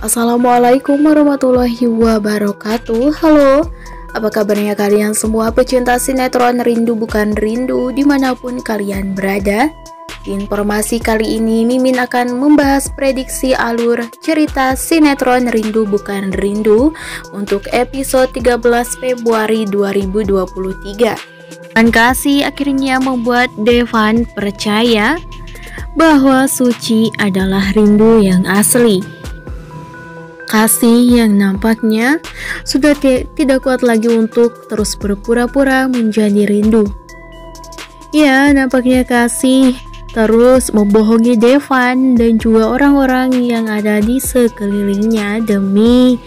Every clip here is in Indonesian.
Assalamualaikum warahmatullahi wabarakatuh. Halo, apa kabarnya kalian semua pecinta sinetron Rindu Bukan Rindu dimanapun kalian berada. Di informasi kali ini Mimin akan membahas prediksi alur cerita sinetron Rindu Bukan Rindu untuk episode 13 Februari 2023. Dan Kasih akhirnya membuat Devan percaya bahwa Suci adalah rindu yang asli. Kasih yang nampaknya sudah tidak kuat lagi untuk terus berpura-pura menjadi rindu. Ya, nampaknya Kasih terus membohongi Devan dan juga orang-orang yang ada di sekelilingnya demi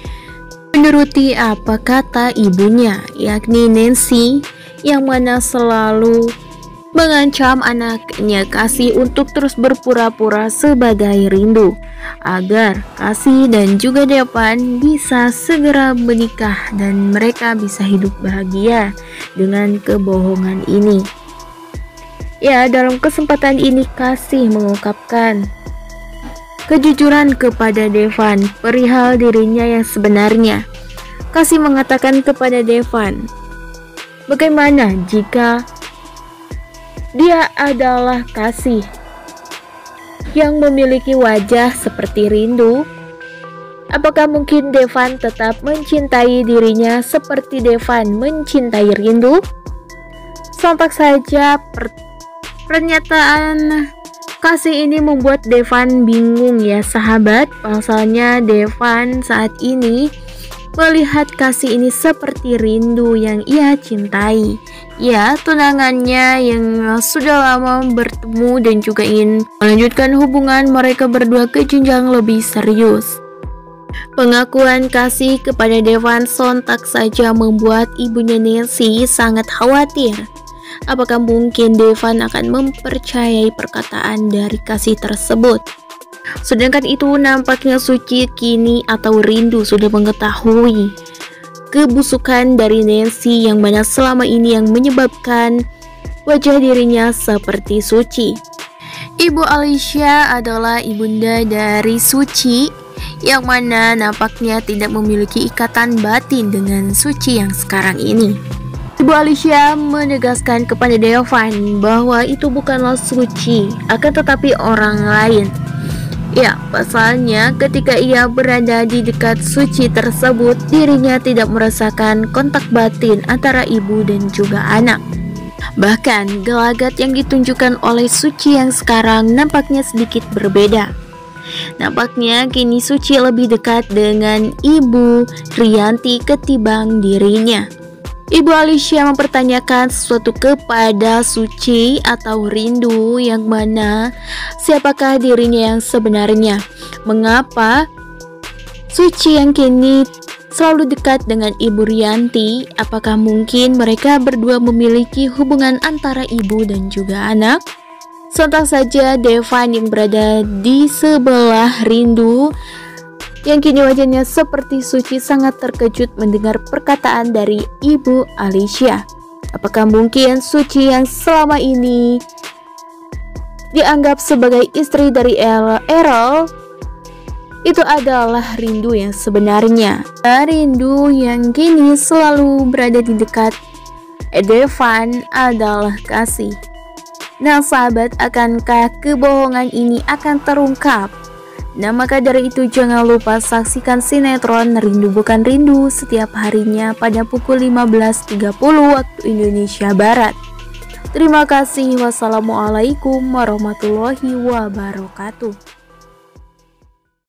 menuruti apa kata ibunya, yakni Nancy, yang mana selalu mengancam anaknya Kasih untuk terus berpura-pura sebagai rindu agar Kasih dan juga Devan bisa segera menikah dan mereka bisa hidup bahagia dengan kebohongan ini. Ya, dalam kesempatan ini Kasih mengungkapkan kejujuran kepada Devan perihal dirinya yang sebenarnya. Kasih mengatakan kepada Devan, bagaimana jika dia adalah Kasih yang memiliki wajah seperti rindu. Apakah mungkin Devan tetap mencintai dirinya seperti Devan mencintai rindu? Sontak saja pernyataan Kasih ini membuat Devan bingung ya sahabat. Pasalnya Devan saat ini melihat Kasih ini seperti rindu yang ia cintai. Ya, tunangannya yang sudah lama bertemu dan juga ingin melanjutkan hubungan mereka berdua ke jenjang lebih serius. Pengakuan Kasih kepada Devan sontak saja membuat ibunya Nancy sangat khawatir. Apakah mungkin Devan akan mempercayai perkataan dari Kasih tersebut? Sedangkan itu nampaknya Suci kini atau rindu sudah mengetahui kebusukan dari Nancy yang mana selama ini yang menyebabkan wajah dirinya seperti Suci. Ibu Alicia adalah ibunda dari Suci yang mana nampaknya tidak memiliki ikatan batin dengan Suci yang sekarang ini. Ibu Alicia menegaskan kepada Devan bahwa itu bukanlah Suci, akan tetapi orang lain. Ya, pasalnya ketika ia berada di dekat Suci tersebut, dirinya tidak merasakan kontak batin antara ibu dan juga anak. Bahkan, gelagat yang ditunjukkan oleh Suci yang sekarang nampaknya sedikit berbeda. Nampaknya kini Suci lebih dekat dengan ibu Trianti ketimbang dirinya. Ibu Alicia mempertanyakan sesuatu kepada Suci atau rindu yang mana siapakah dirinya yang sebenarnya. Mengapa Suci yang kini selalu dekat dengan ibu Rianti? Apakah mungkin mereka berdua memiliki hubungan antara ibu dan juga anak? Sontak saja Devan yang berada di sebelah rindu yang kini wajahnya seperti Suci sangat terkejut mendengar perkataan dari ibu Alicia. Apakah mungkin Suci yang selama ini dianggap sebagai istri dari El Errol itu adalah rindu yang sebenarnya? Rindu yang kini selalu berada di dekat Devan adalah Kasih. Nah sahabat, akankah kebohongan ini akan terungkap? Nah maka dari itu jangan lupa saksikan sinetron Rindu Bukan Rindu setiap harinya pada pukul 15.30 waktu Indonesia Barat. Terima kasih. Wassalamualaikum warahmatullahi wabarakatuh.